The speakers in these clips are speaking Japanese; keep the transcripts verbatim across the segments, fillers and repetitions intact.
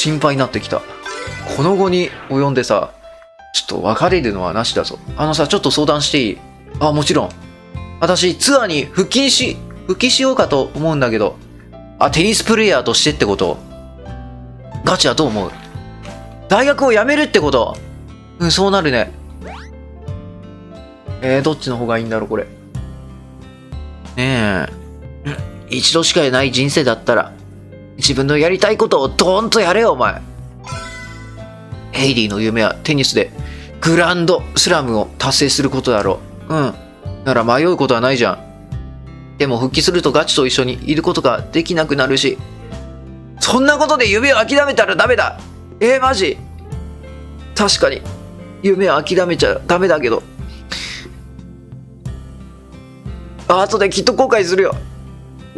心配になってきた。この後に及んでさ、ちょっと別れるのはなしだぞ。あのさ、ちょっと相談していい？あ、もちろん。私、ツアーに復帰し、復帰しようかと思うんだけど。あ、テニスプレイヤーとしてってこと？ガチはどう思う？大学を辞めるってこと？うん、そうなるね。えー、どっちの方がいいんだろう、これ。ねえ。一度しかない人生だったら、自分のやりたいことをドーンとやれよ、お前。ヘイリーの夢はテニスでグランドスラムを達成することだろう。うん。なら迷うことはないじゃん。でも復帰するとガチと一緒にいることができなくなるし。そんなことで夢を諦めたらダメだ。えー、マジ？確かに。夢を諦めちゃダメだけど。あとできっと後悔するよ。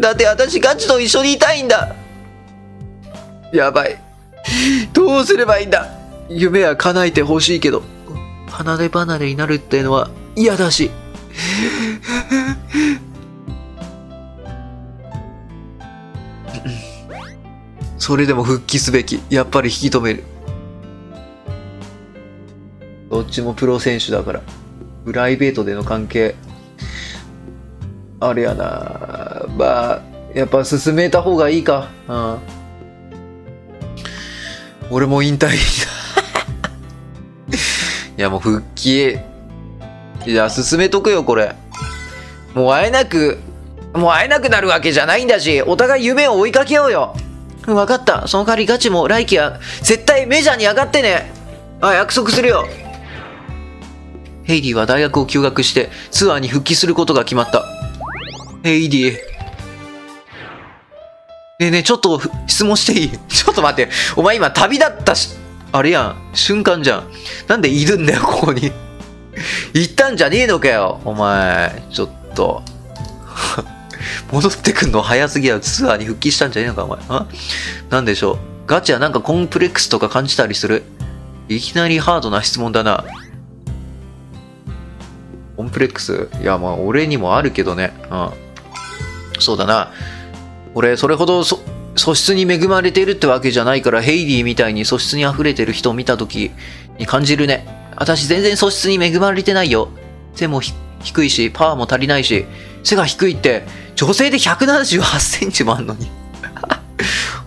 だって私ガチと一緒にいたいんだ。やばい。どうすればいいんだ。夢は叶えてほしいけど、離れ離れになるってのは嫌だし。それでも復帰すべき。やっぱり引き止める。どっちもプロ選手だから、プライベートでの関係。あれやな、まあ、やっぱ進めた方がいいか。うん。俺も引退。いやもう復帰。いや、進めとくよ、これ。もう会えなく、もう会えなくなるわけじゃないんだし、お互い夢を追いかけようよ。分かった。その代わりガチも来季は絶対メジャーに上がってね。あ、約束するよ。ヘイディは大学を休学してツアーに復帰することが決まった。ヘイディ。ねえねえ、ちょっと質問していい？ちょっと待って。お前今旅だったし、あれやん。瞬間じゃん。なんでいるんだよ、ここに。行ったんじゃねえのかよ。お前、ちょっと。戻ってくんの早すぎや。ツアーに復帰したんじゃねえのか、お前。あ？なんでしょう。ガチはなんかコンプレックスとか感じたりする？いきなりハードな質問だな。コンプレックス？いや、まあ、俺にもあるけどね。うん。そうだな。俺、それほどそ素質に恵まれているってわけじゃないから、ヘイリーみたいに素質に溢れてる人を見たときに感じるね。私、全然素質に恵まれてないよ。背もひ低いし、パワーも足りないし、背が低いって、女性でひゃくななじゅうはちセンチもあんのに。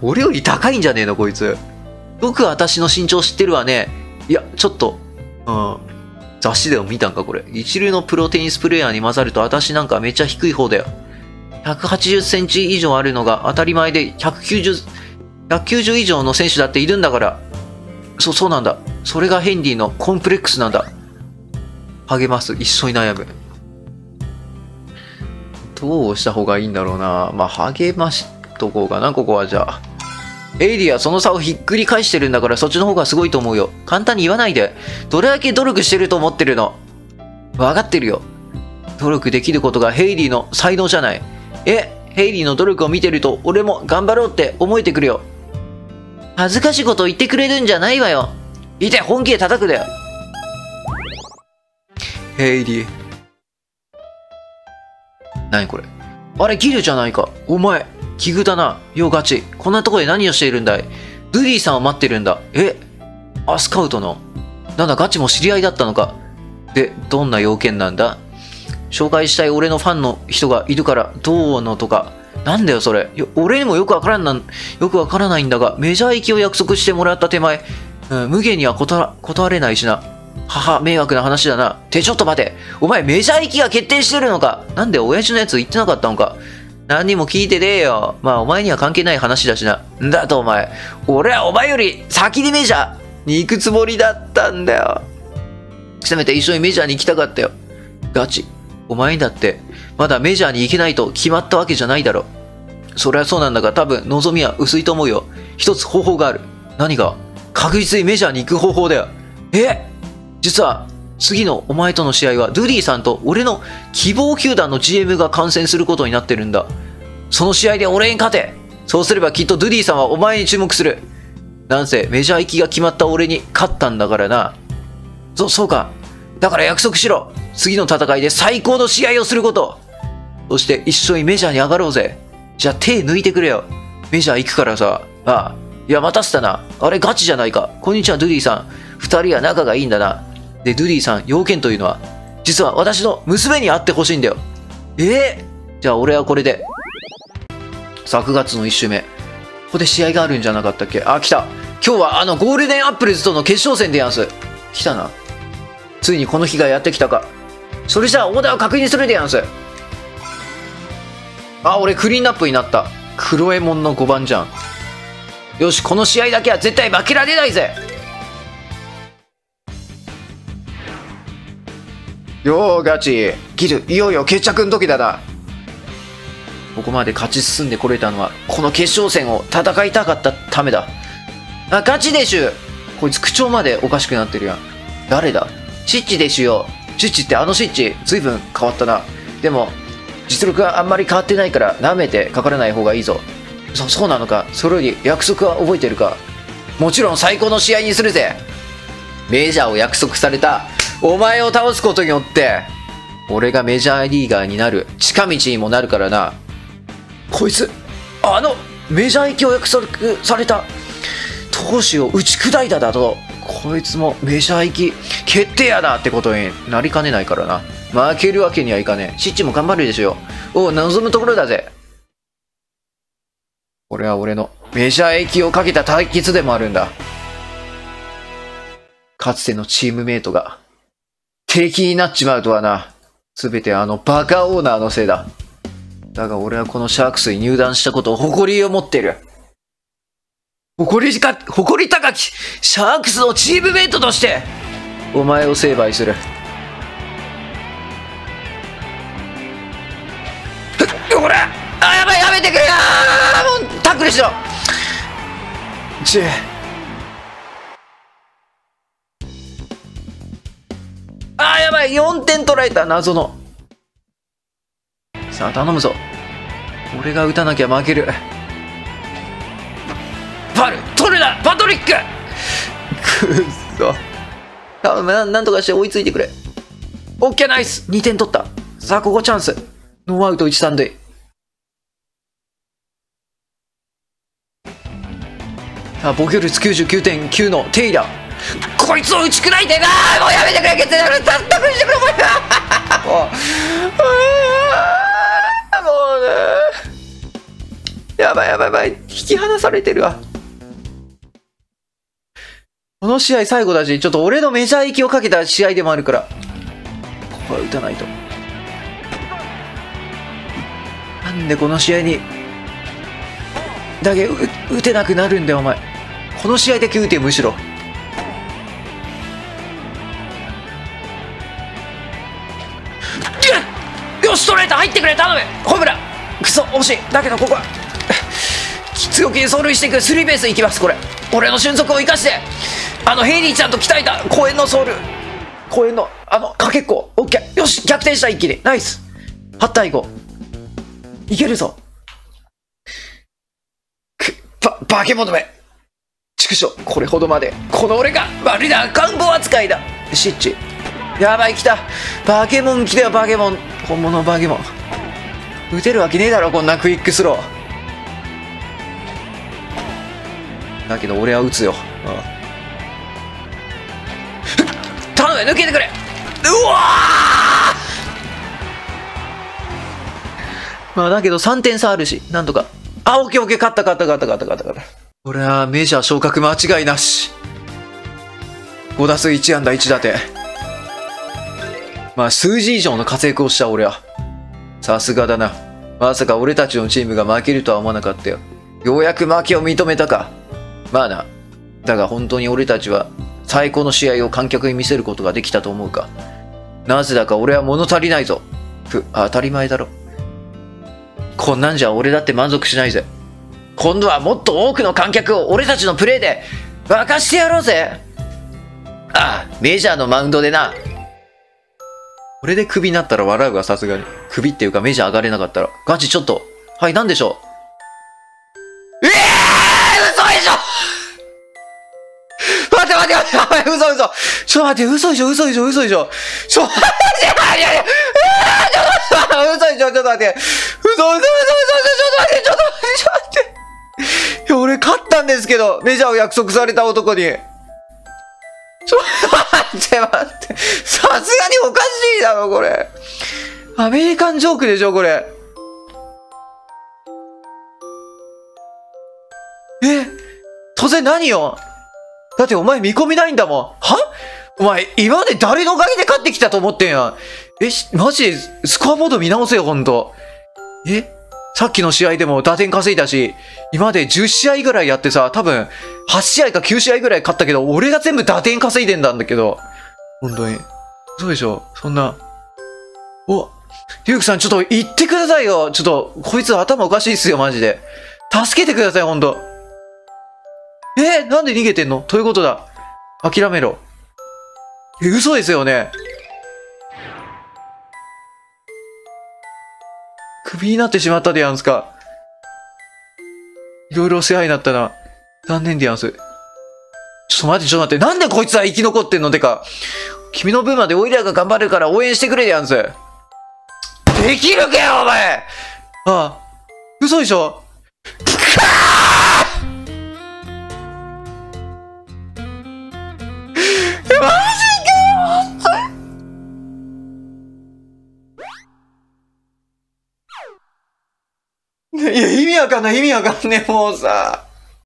俺より高いんじゃねえの、こいつ。よく私の身長知ってるわね。いや、ちょっと、うん。雑誌でも見たんか、これ。一流のプロテニスプレイヤーに混ざると、私なんかめっちゃ低い方だよ。ひゃくはちじゅっセンチ以上あるのが当たり前で、ひゃくきゅうじゅう以上の選手だっているんだから。そう、そうなんだ。それがヘンリーのコンプレックスなんだ。励ます。一緒に悩む。どうした方がいいんだろうな。まあ、励ましとこうかな、ここはじゃあ。エイリーはその差をひっくり返してるんだから、そっちの方がすごいと思うよ。簡単に言わないで。どれだけ努力してると思ってるの？わかってるよ。努力できることがヘイリーの才能じゃない。え、ヘイリーの努力を見てると、俺も頑張ろうって思えてくるよ。恥ずかしいことを言ってくれるんじゃないわよ。いて、本気で叩くだよ。ヘイリー。なにこれ。あれ、ギルじゃないか。お前。奇遇だな。ようガチ。こんなとこで何をしているんだい？ルリーさんを待ってるんだ。え？あ、スカウトの。なんだ、ガチも知り合いだったのか。で、どんな要件なんだ？紹介したい俺のファンの人がいるから、どうのとか。なんだよ、それ。よ、俺にもよくわからんなん、よくわからないんだが、メジャー行きを約束してもらった手前、うん、無限には断れないしな。母、迷惑な話だな。て、ちょっと待て。お前、メジャー行きが決定してるのか。なんで、親父のやつ言ってなかったのか。何にも聞いてねえよ。まあ、お前には関係ない話だしな。んだとお前。俺はお前より先にメジャーに行くつもりだったんだよ。せめて一緒にメジャーに行きたかったよ。ガチ。お前にだって、まだメジャーに行けないと決まったわけじゃないだろ。そりゃそうなんだが、多分望みは薄いと思うよ。一つ方法がある。何が？確実にメジャーに行く方法だよ。え？実は、次のお前との試合は、ドゥディさんと俺の希望球団の ジーエム が観戦することになってるんだ。その試合で俺に勝て。そうすればきっとドゥディさんはお前に注目する。なんせメジャー行きが決まった俺に勝ったんだからな。そ、そうか。だから約束しろ。次の戦いで最高の試合をすること。そして一緒にメジャーに上がろうぜ。じゃあ手抜いてくれよ。メジャー行くからさ。ああ。いや、待たせたな。あれガチじゃないか。こんにちは、ドゥディさん。二人は仲がいいんだな。で、ドゥディさん、要件というのは、実は私の娘に会ってほしいんだよ。えー、じゃあ俺はこれで。さあ、くがつのいち週目。ここで試合があるんじゃなかったっけ。あ、来た。今日はあのゴールデンアップルズとの決勝戦でやんす。来たな。ついにこの日がやってきたか。それじゃあオーダーを確認するでやんす。あ、俺クリーンナップになった。黒右衛門のごばんじゃん。よし、この試合だけは絶対負けられないぜ。よーガチ。ギル、いよいよ決着の時だな。ここまで勝ち進んでこれたのは、この決勝戦を戦いたかったためだ。あ、ガチでしゅ。こいつ口調までおかしくなってるやん。誰だ？シッチでしゅよ。シッチってあのシッチ、ずいぶん変わったな。でも、実力はあんまり変わってないから、舐めてかからない方がいいぞ。そ、そうなのか。それより約束は覚えてるか。もちろん最高の試合にするぜ。メジャーを約束された、お前を倒すことによって、俺がメジャーリーガーになる、近道にもなるからな。こいつ、あの、メジャー行きを約束された、闘志を打ち砕いただと、こいつもメジャー行き、決定やなってことになりかねないからな。負けるわけにはいかねえ。シッチも頑張るでしょ。おう、望むところだぜ。これは俺のメジャー行きをかけた対決でもあるんだ。かつてのチームメイトが、敵になっちまうとはな。すべてあのバカオーナーのせいだ。だが俺はこのシャークスに入団したことを誇りを持っている。誇りか、誇り高き、シャークスのチームメイトとして、お前を成敗する。ほらあ、やばい、やめてくれよー。もうタックルしろ。ちぇ。あーやばい、よんてん取られた謎の。さあ頼むぞ、俺が打たなきゃ負ける。パル取るなパトリック。くっそ、頼む、ななんとかして追いついてくれ。オッケーナイス、にてん取った。さあここチャンス、ノーアウトいち、さん塁。さあ防御率 きゅうじゅうきゅうてんきゅう のテイラー、こいつを打ち砕いてな。もうやめてくれ、決定だろ、たったくしてくれ、これ。もう、もうね、やばいやばいやばい、引き離されてるわ。この試合最後だし、ちょっと俺のメジャー行きをかけた試合でもあるから、ここは打たないと。なんでこの試合に、だけ打てなくなるんだよ、お前。この試合だけ打て、むしろ。ストレート入ってくれ、頼むホムラン。クソ惜しい、だけどここは強気に走塁していく。スリーベースいきます。これ俺の俊足を生かして、あのヘイリーちゃんと鍛えた公園の走塁、公園のあのかけっこ、オッケー。よし、逆転した、一気にナイス。はちたいご、いけるぞ。くば化け物め、畜生。これほどまでこの俺が悪いな、赤ん坊扱いだ。シッチやばい、来た。バケモン来たよ、バケモン。本物のバケモン。打てるわけねえだろ、こんなクイックスロー。だけど俺は打つよ。ああ頼む、抜けてくれ。うわー、まあだけどさんてん差あるし、なんとか。あ、オッケーオッケー、勝った勝った勝った勝った勝った勝った。これはメジャー昇格間違いなし。ごだすういちあんだいちだて。まあ数字以上の活躍をした俺は。さすがだな。まさか俺たちのチームが負けるとは思わなかったよ。ようやく負けを認めたか。まあな。だが本当に俺たちは最高の試合を観客に見せることができたと思うか。なぜだか俺は物足りないぞ。ふ、当たり前だろ。こんなんじゃ俺だって満足しないぜ。今度はもっと多くの観客を俺たちのプレーで沸かしてやろうぜ。ああ、メジャーのマウンドでな。これでクビになったら笑うが、さすがに。クビっていうかメジャー上がれなかったら。ガチちょっと。はい、なんでしょう。えぇー、嘘でしょ。待って待って待って、嘘嘘。ちょっと待って、嘘でしょ、嘘でしょ、嘘でしょ。ちょ、待って、いやいや、嘘でしょ、ちょっと待って。嘘、嘘、嘘、嘘、嘘、ちょっと待って、ちょっと待って、ちょっと待って。いや、俺勝ったんですけど、メジャーを約束された男に。ちょ、待って待って。さすがにおかしいだろ、これ。アメリカンジョークでしょ、これ。え、当然何よ。だってお前見込みないんだもん。は？お前、今まで誰のおかげで勝ってきたと思ってんやん。え、マジで、スコアボード見直せよ、ほんと。え？さっきの試合でも打点稼いだし、今までじゅっしあいぐらいやってさ、多分、はちしあいかきゅうしあいぐらい勝ったけど、俺が全部打点稼いでんだんだけど。ほんとに。そうでしょ？そんな。お、リュウクさん、ちょっと言ってくださいよ。ちょっと、こいつ頭おかしいっすよ、マジで。助けてください、ほんと。えー、なんで逃げてんの？ということだ。諦めろ。え、嘘ですよね。クビになってしまったでやんすか。いろいろ世話になったな。残念でやんす。ちょっと待って、ちょっと待って。なんでこいつは生き残ってんのてか。君の分までオイラが頑張るから応援してくれでやんす。できるかよ、お前。ああ。嘘でしょ。いや、意味わかんない、意味わかんねえ、もうさ。